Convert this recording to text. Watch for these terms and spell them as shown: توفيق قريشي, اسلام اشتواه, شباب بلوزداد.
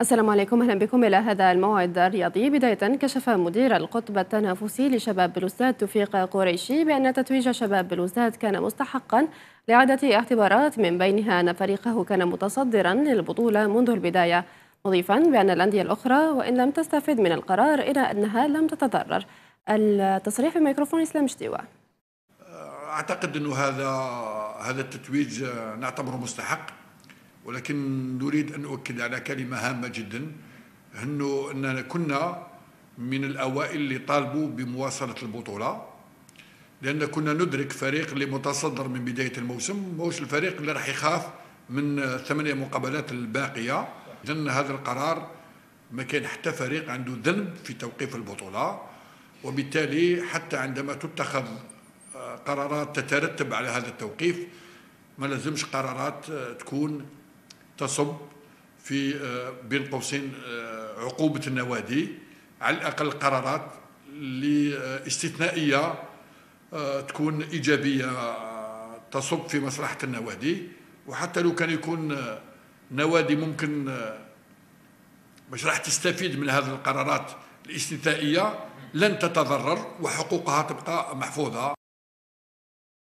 السلام عليكم، أهلا بكم إلى هذا الموعد الرياضي. بداية، كشف مدير القطب التنافسي لشباب بلوزداد توفيق قريشي بأن تتويج شباب بلوزداد كان مستحقا لعدة اعتبارات، من بينها أن فريقه كان متصدرا للبطولة منذ البداية، مضيفا بأن الأندية الأخرى وإن لم تستفد من القرار إلا أنها لم تتضرر. التصريح في ميكروفون اسلام اشتواه. أعتقد أنه هذا التتويج نعتبره مستحق، ولكن نريد أن أؤكد على كلمة هامة جدا، أننا كنا من الأوائل اللي طالبوا بمواصلة البطولة، لأن كنا ندرك فريق اللي متصدر من بداية الموسم ماهوش الفريق اللي راح يخاف من 8 مقابلات الباقية. إذن هذا القرار ما كان حتى فريق عنده ذنب في توقيف البطولة، وبالتالي حتى عندما تتخذ قرارات تترتب على هذا التوقيف ما لازمش قرارات تكون تصب في بين قوسين عقوبة النوادي، على الأقل قرارات استثنائية تكون إيجابية تصب في مصلحة النوادي، وحتى لو كان يكون نوادي ممكن مش راح تستفيد من هذه القرارات الاستثنائية لن تتضرر وحقوقها تبقى محفوظة.